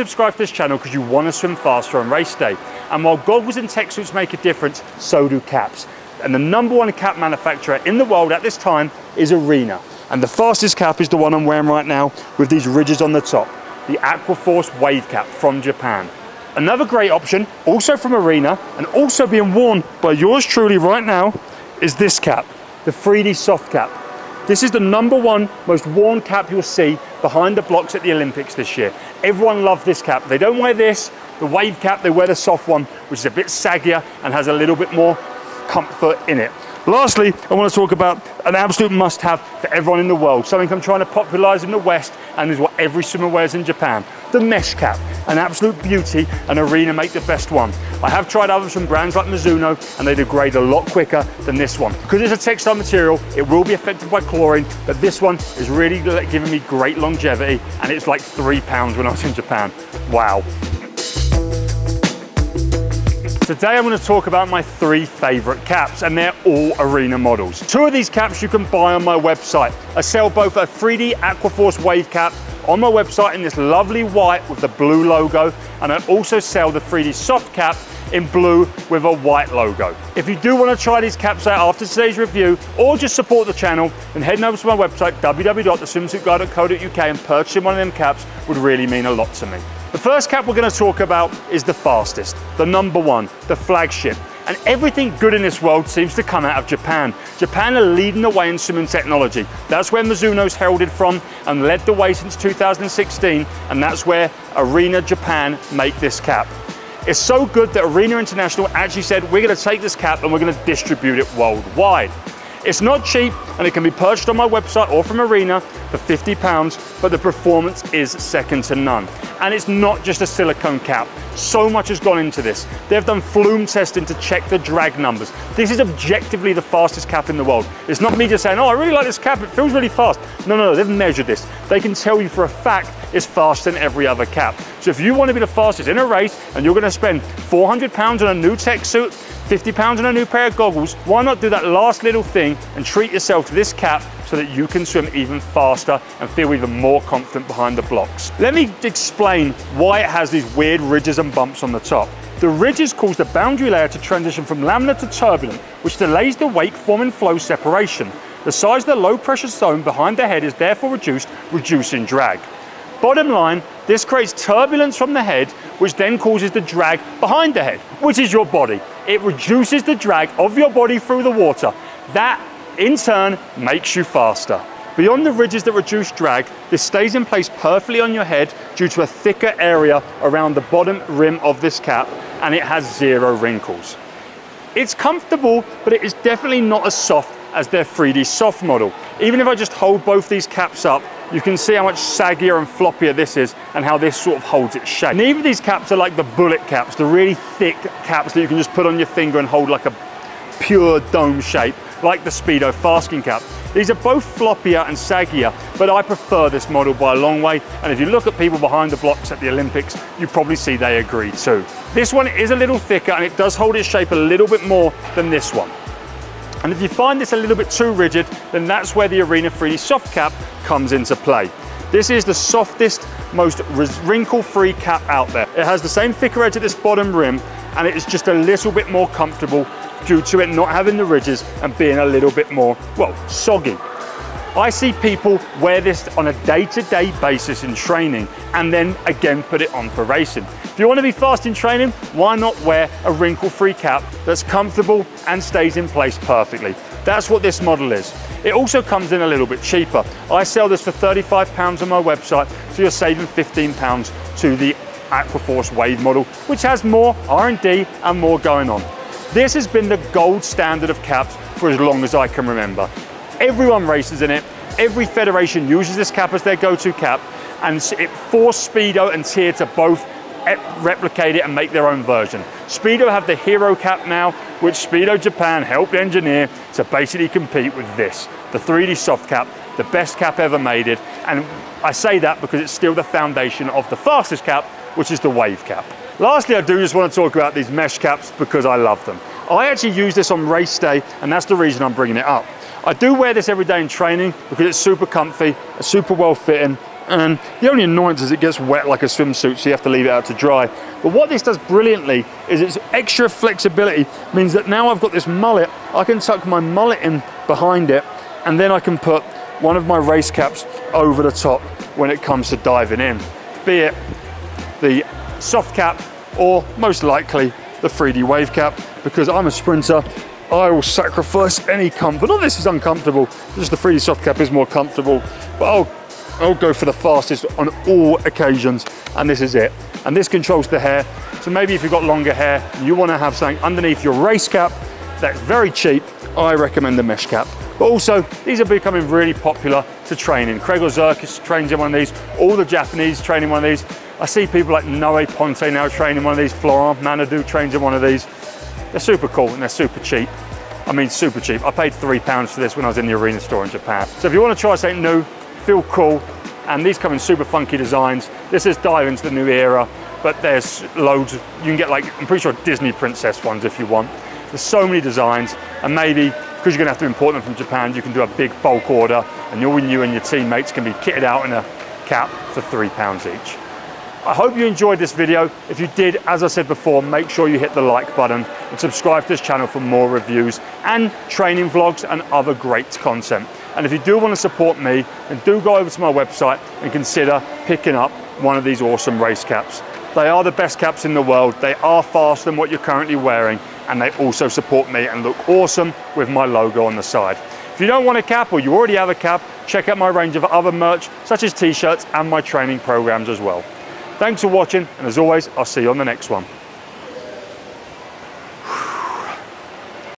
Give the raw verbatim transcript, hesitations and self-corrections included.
subscribe to this channel because you want to swim faster on race day. And while goggles and tech suits make a difference, so do caps. And the number one cap manufacturer in the world at this time is Arena. And the fastest cap is the one I'm wearing right now with these ridges on the top, the Aquaforce Wave cap from Japan. Another great option, also from Arena, and also being worn by yours truly right now, is this cap, the three D soft cap. This is the number one most worn cap you'll see behind the blocks at the Olympics this year. Everyone loved this cap. They don't wear this, the wave cap, they wear the soft one, which is a bit saggier and has a little bit more comfort in it. Lastly, I want to talk about an absolute must-have for everyone in the world, something I'm trying to popularize in the West and is what every swimmer wears in Japan, the mesh cap, an absolute beauty, and Arena make the best one. I have tried others from brands like Mizuno and they degrade a lot quicker than this one. Because it's a textile material, it will be affected by chlorine, but this one is really giving me great longevity and it's like three pounds when I was in Japan. Wow. Today I'm going to talk about my three favourite caps and they're all Arena models. Two of these caps you can buy on my website. I sell both a three D Aquaforce Wave cap on my website in this lovely white with the blue logo, and I also sell the three D soft cap in blue with a white logo. If you do want to try these caps out after today's review or just support the channel, then heading over to my website w w w dot the swimsuit guy dot co dot u k and purchasing one of them caps would really mean a lot to me. The first cap we're going to talk about is the fastest, the number one, the flagship. And everything good in this world seems to come out of Japan. Japan are leading the way in swimming technology. That's where Mizuno's heralded from and led the way since two thousand sixteen, and that's where Arena Japan make this cap. It's so good that Arena International actually said, we're going to take this cap and we're going to distribute it worldwide. It's not cheap and it can be purchased on my website or from Arena for fifty pounds, but the performance is second to none. And it's not just a silicone cap. So much has gone into this. They've done flume testing to check the drag numbers. This is objectively the fastest cap in the world. It's not me just saying, oh, I really like this cap, it feels really fast. No, no, no, they've measured this. They can tell you for a fact it's faster than every other cap. So if you want to be the fastest in a race and you're going to spend four hundred pounds on a new tech suit, fifty pounds on a new pair of goggles, why not do that last little thing and treat yourself to this cap so that you can swim even faster and feel even more confident behind the blocks. Let me explain why it has these weird ridges and bumps on the top. The ridges cause the boundary layer to transition from laminar to turbulent, which delays the wake form and flow separation. The size of the low pressure zone behind the head is therefore reduced, reducing drag. Bottom line, this creates turbulence from the head, which then causes the drag behind the head, which is your body. It reduces the drag of your body through the water. That, in turn, makes you faster. Beyond the ridges that reduce drag, this stays in place perfectly on your head due to a thicker area around the bottom rim of this cap, and it has zero wrinkles. It's comfortable, but it is definitely not as soft as their three D soft model. Even if I just hold both these caps up, you can see how much saggier and floppier this is and how this sort of holds its shape. Neither of these caps are like the bullet caps, the really thick caps that you can just put on your finger and hold like a pure dome shape, like the Speedo Fastskin cap. These are both floppier and saggier, but I prefer this model by a long way. And if you look at people behind the blocks at the Olympics, you probably see they agree too. This one is a little thicker and it does hold its shape a little bit more than this one. And if you find this a little bit too rigid, then that's where the Arena three D soft cap comes into play. This is the softest, most wrinkle-free cap out there. It has the same thicker edge at this bottom rim, and it is just a little bit more comfortable due to it not having the ridges and being a little bit more, well, soggy. I see people wear this on a day-to-day basis in training and then again put it on for racing. If you want to be fast in training, why not wear a wrinkle-free cap that's comfortable and stays in place perfectly? That's what this model is. It also comes in a little bit cheaper. I sell this for thirty-five pounds on my website, so you're saving fifteen pounds to the Aquaforce Wave model, which has more R and D and more going on. This has been the gold standard of caps for as long as I can remember. Everyone races in it, every federation uses this cap as their go-to cap, and it forced Speedo and Tyr to both replicate it and make their own version. Speedo have the Hero cap now, which Speedo Japan helped engineer to basically compete with this, the three D soft cap, the best cap ever made it, and I say that because it's still the foundation of the fastest cap, which is the Wave cap. Lastly, I do just want to talk about these mesh caps because I love them. I actually use this on race day, and that's the reason I'm bringing it up. I do wear this every day in training because it's super comfy, super well fitting, and the only annoyance is it gets wet like a swimsuit, so you have to leave it out to dry. But what this does brilliantly is its extra flexibility means that now I've got this mullet, I can tuck my mullet in behind it, and then I can put one of my race caps over the top when it comes to diving in, be it the soft cap or most likely the three D wave cap, because I'm a sprinter. I will sacrifice any comfort. Not this is uncomfortable, just the three D soft cap is more comfortable, but I'll, I'll go for the fastest on all occasions, and this is it. And this controls the hair, so maybe if you've got longer hair, you wanna have something underneath your race cap that's very cheap, I recommend the mesh cap. But also, these are becoming really popular to train in. Craig Orzurkis trains in one of these, all the Japanese train in one of these. I see people like Noe Ponte now training one of these, Florent Manadou trains in one of these. They're super cool and they're super cheap. I mean, super cheap. I paid three pounds for this when I was in the Arena store in Japan. So if you want to try something new, feel cool, and these come in super funky designs. This is diving into the new era, but there's loads. You can get like, I'm pretty sure Disney princess ones if you want. There's so many designs, and maybe, because you're gonna have to import them from Japan, you can do a big bulk order, and all you and your teammates can be kitted out in a cap for three pounds each. I hope you enjoyed this video. If you did, as I said before, make sure you hit the like button and subscribe to this channel for more reviews and training vlogs and other great content. And if you do want to support me, then do go over to my website and consider picking up one of these awesome race caps. They are the best caps in the world. They are faster than what you're currently wearing, and they also support me and look awesome with my logo on the side. If you don't want a cap or you already have a cap, check out my range of other merch, such as t-shirts and my training programs as well. Thanks for watching, and as always, I'll see you on the next one.